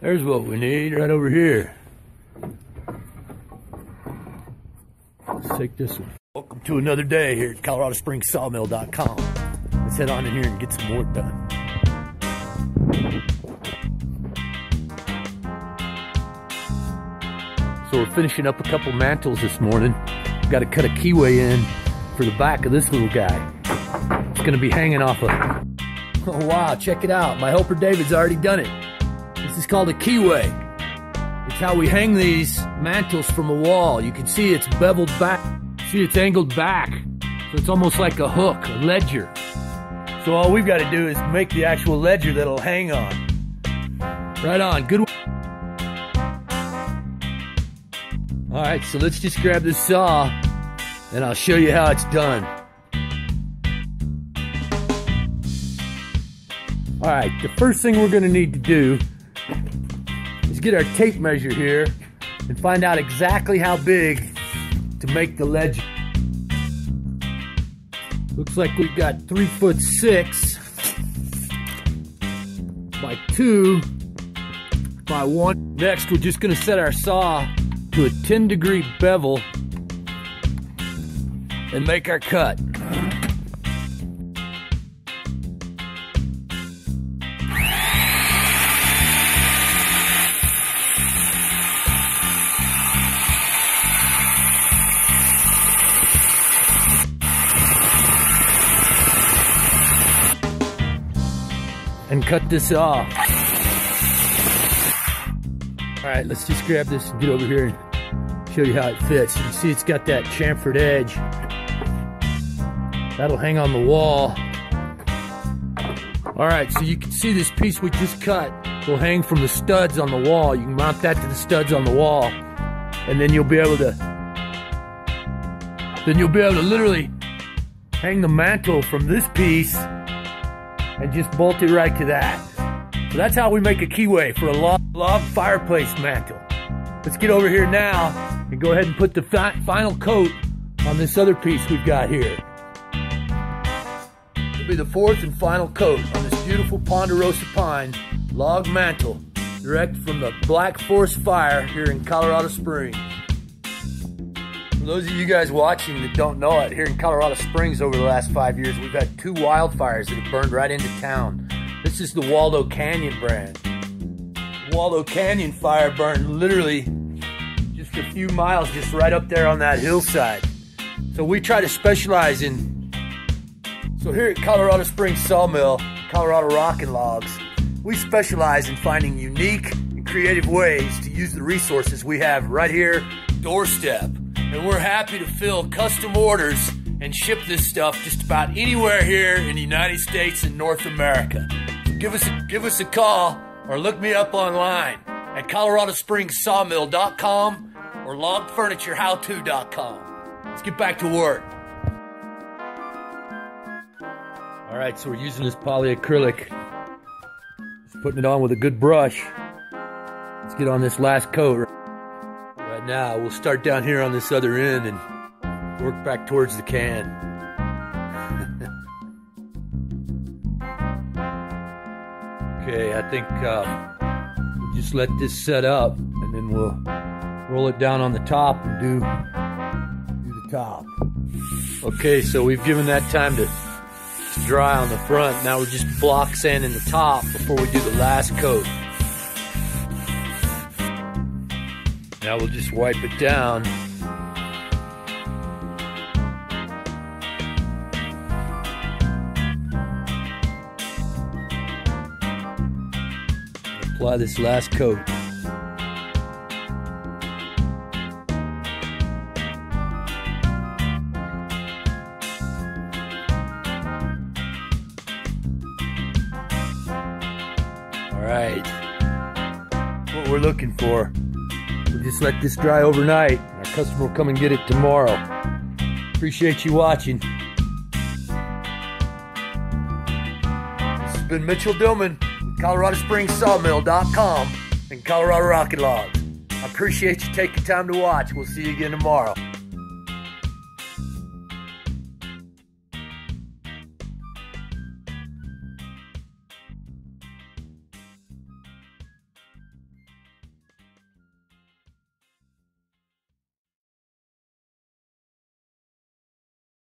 There's what we need right over here. Let's take this one. Welcome to another day here at coloradospringssawmill.com. Let's head on in here and get some work done. So we're finishing up a couple mantles this morning. We've got to cut a keyway in for the back of this little guy. It's going to be hanging off of... Oh wow, check it out. My helper David's already done it. This is called a keyway. It's how we hang these mantles from a wall. You can see it's beveled back. See, it's angled back. So it's almost like a hook, a ledger. So all we've got to do is make the actual ledger that it'll hang on. Right on, good one. All right, so let's just grab this saw and I'll show you how it's done. All right, the first thing we're gonna need to do is get our tape measure here and find out exactly how big to make the ledger. Looks like we've got 3'6" by 2" by 1. Next, we're just gonna set our saw to a 10-degree bevel and make our cut. And cut this off. All right, let's just grab this and get over here and show you how it fits. You can see it's got that chamfered edge. That'll hang on the wall. All right, so you can see this piece we just cut will hang from the studs on the wall. You can mount that to the studs on the wall, and then you'll be able to literally hang the mantle from this piece and just bolt it right to that. So that's how we make a keyway for a log fireplace mantle. Let's get over here now and go ahead and put the final coat on this other piece we've got here. It'll be the fourth and final coat on this beautiful Ponderosa Pine log mantle, direct from the Black Forest Fire here in Colorado Springs. For those of you guys watching that don't know it, here in Colorado Springs over the last 5 years, we've had 2 wildfires that have burned right into town. This is the Waldo Canyon brand. The Waldo Canyon Fire burned literally a few miles just right up there on that hillside. So we try to specialize in, so here at Colorado Springs Sawmill, Colorado Rock-n-Logs, we specialize in finding unique and creative ways to use the resources we have right here, doorstep. And we're happy to fill custom orders and ship this stuff just about anywhere here in the United States and North America. So give us a call or look me up online at coloradospringssawmill.com or logfurniturehowto.com. Let's get back to work. All right, so we're using this polyacrylic. Just putting it on with a good brush. Let's get on this last coat. Right now, we'll start down here on this other end and work back towards the can. Okay, I think we'll just let this set up and then we'll roll it down on the top and do the top. Okay, so we've given that time to dry on the front. Now we're just block sanding the top before we do the last coat. Now we'll just wipe it down. Apply this last coat. What we're looking for. We'll just let this dry overnight. Our customer will come and get it tomorrow. Appreciate you watching. This has been Mitchell Dillman, ColoradoSpringsSawmill.com and Colorado Rock-n-Logs. I appreciate you taking time to watch. We'll see you again tomorrow.